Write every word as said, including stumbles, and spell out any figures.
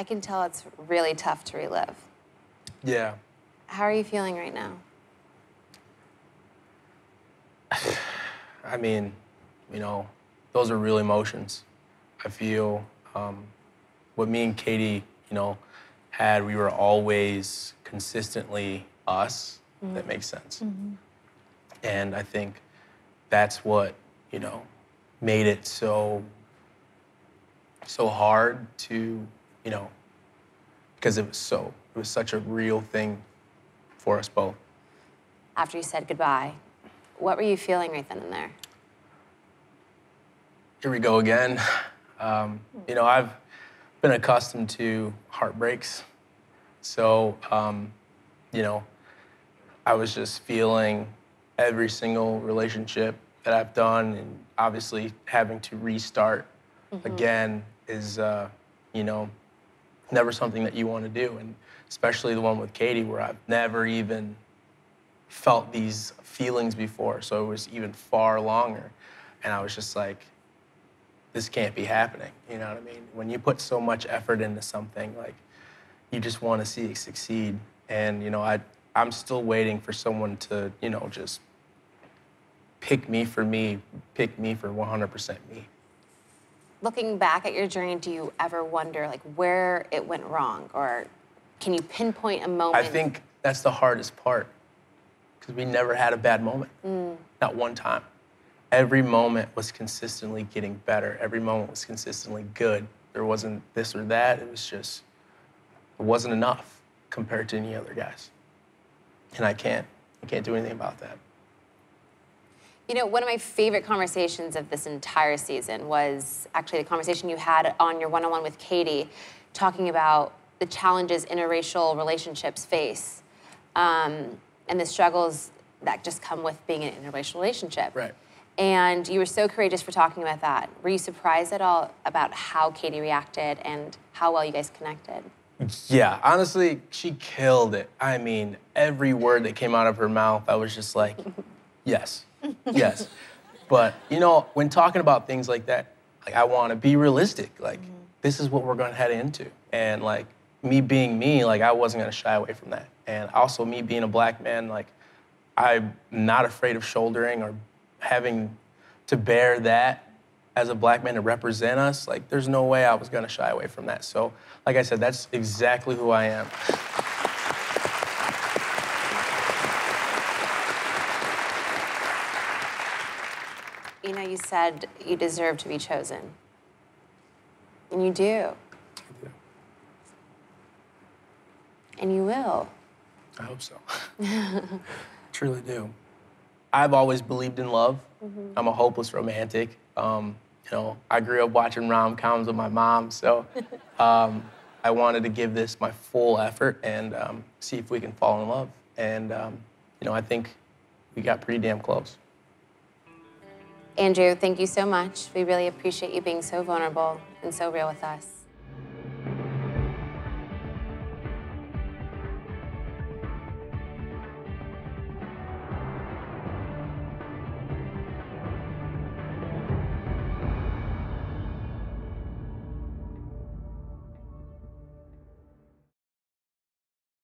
I can tell it's really tough to relive. Yeah. How are you feeling right now? I mean, you know, those are real emotions. I feel um, what me and Katie, you know, had, we were always consistently us, mm-hmm. That makes sense. Mm-hmm. And I think that's what, you know, made it so, so hard to, you know, because it was so, it was such a real thing for us both. After you said goodbye, what were you feeling right then and there? Here we go again. Um, you know, I've been accustomed to heartbreaks. So, um, you know, I was just feeling every single relationship that I've done, and obviously having to restart mm-hmm. again is, uh, you know, never something that you want to do. And especially the one with Katie, where I've never even felt these feelings before, so it was even far longer. And I was just like, this can't be happening, you know what I mean? When you put so much effort into something, like, you just want to see it succeed. And, you know, I, I'm still waiting for someone to, you know, just pick me for me, pick me for one hundred percent me. Looking back at your journey, do you ever wonder, like, where it went wrong? Or can you pinpoint a moment? I think that's the hardest part, because we never had a bad moment, mm. not one time. Every moment was consistently getting better. Every moment was consistently good. There wasn't this or that. It was just, it wasn't enough compared to any other guys. And I can't, I can't do anything about that. You know, one of my favorite conversations of this entire season was actually the conversation you had on your one-on-one with Katie, talking about the challenges interracial relationships face. Um, and the struggles that just come with being in an interracial relationship. Right. And you were so courageous for talking about that. Were you surprised at all about how Katie reacted and how well you guys connected? Yeah, honestly, she killed it. I mean, every word that came out of her mouth, I was just like, yes, yes. But, you know, when talking about things like that, like, I want to be realistic. Like, mm-hmm. this is what we're going to head into. And, like, me being me, like, I wasn't going to shy away from that. And also, me being a black man, like, I'm not afraid of shouldering or having to bear that as a black man to represent us. Like, there's no way I was going to shy away from that. So, like I said, that's exactly who I am. You know, you said you deserve to be chosen. And you do. I do. And you will. I hope so. Truly do. I've always believed in love. Mm-hmm. I'm a hopeless romantic. Um, you know, I grew up watching rom-coms with my mom, so um, I wanted to give this my full effort and um, see if we can fall in love. And, um, you know, I think we got pretty damn close. Andrew, thank you so much. We really appreciate you being so vulnerable and so real with us.